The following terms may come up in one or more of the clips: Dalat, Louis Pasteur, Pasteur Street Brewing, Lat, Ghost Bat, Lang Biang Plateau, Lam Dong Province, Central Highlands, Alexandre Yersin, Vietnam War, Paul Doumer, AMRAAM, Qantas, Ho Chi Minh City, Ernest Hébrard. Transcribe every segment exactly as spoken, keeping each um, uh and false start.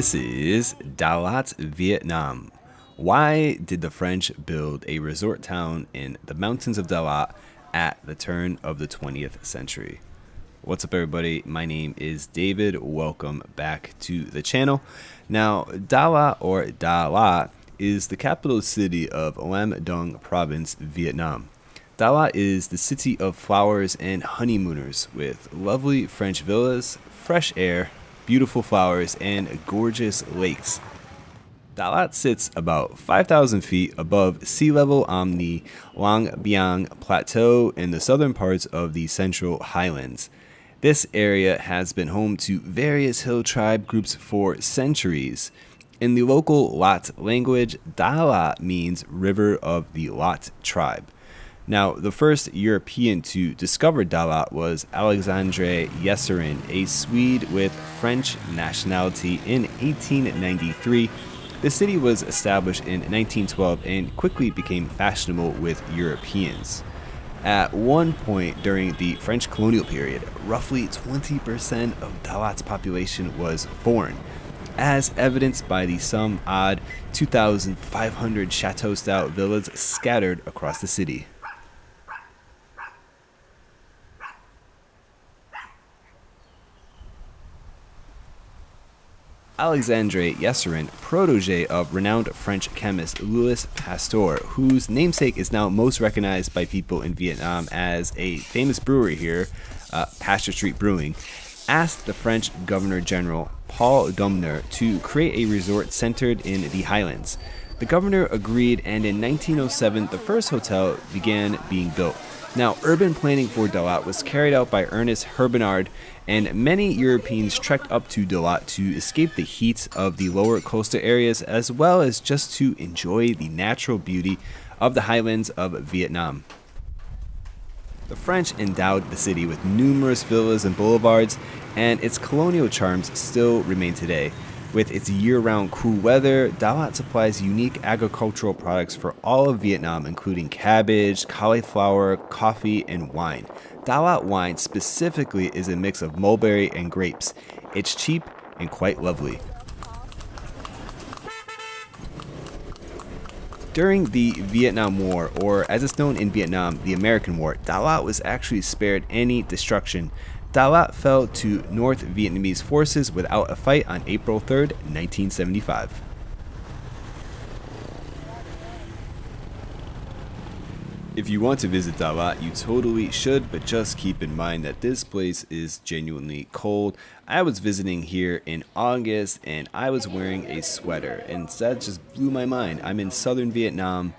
This is Dalat, Vietnam. Why did the French build a resort town in the mountains of Dalat at the turn of the twentieth century? What's up, everybody? My name is David. Welcome back to the channel. Now, Dalat or Dalat is the capital city of Lam Dong Province, Vietnam. Dalat is the city of flowers and honeymooners with lovely French villas, fresh air, beautiful flowers, and gorgeous lakes. Dalat sits about five thousand feet above sea level on the Lang Biang Plateau in the southern parts of the Central Highlands. This area has been home to various hill tribe groups for centuries. In the local Lat language, Dalat means river of the Lat tribe. Now, the first European to discover Dalat was Alexandre Yersin, a Swede with French nationality, in eighteen ninety-three. The city was established in nineteen twelve and quickly became fashionable with Europeans. At one point during the French colonial period, roughly twenty percent of Dalat's population was foreign, as evidenced by the some odd two thousand five hundred chateau-style villas scattered across the city. Alexandre Yersin, protege of renowned French chemist Louis Pasteur, whose namesake is now most recognized by people in Vietnam as a famous brewery here, uh, Pasteur Street Brewing, asked the French Governor-General Paul Doumer to create a resort centered in the highlands. The governor agreed, and in nineteen oh seven, the first hotel began being built. Now, urban planning for Dalat was carried out by Ernest Hébrard, and many Europeans trekked up to Dalat to escape the heat of the lower coastal areas, as well as just to enjoy the natural beauty of the highlands of Vietnam. The French endowed the city with numerous villas and boulevards, and its colonial charms still remain today. With its year-round cool weather, Dalat supplies unique agricultural products for all of Vietnam, including cabbage, cauliflower, coffee, and wine. Dalat wine specifically is a mix of mulberry and grapes. It's cheap and quite lovely. During the Vietnam War, or as it's known in Vietnam, the American War, Dalat was actually spared any destruction. Dalat fell to North Vietnamese forces without a fight on April third, nineteen seventy-five. If you want to visit Dalat, you totally should, but just keep in mind that this place is genuinely cold. I was visiting here in August and I was wearing a sweater, and that just blew my mind. I'm in southern Vietnam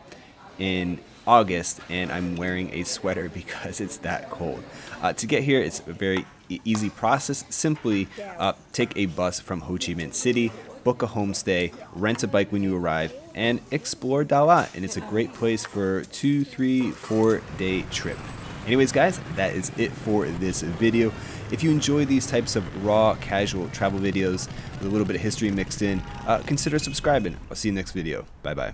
in August and I'm wearing a sweater because it's that cold. Uh, to get here, it's a very e easy process. Simply uh, take a bus from Ho Chi Minh City, book a homestay, rent a bike when you arrive, and explore Dalat. And it's a great place for two, three, four day trip. Anyways, guys, that is it for this video. If you enjoy these types of raw, casual travel videos with a little bit of history mixed in, uh, consider subscribing. I'll see you next video. Bye-bye.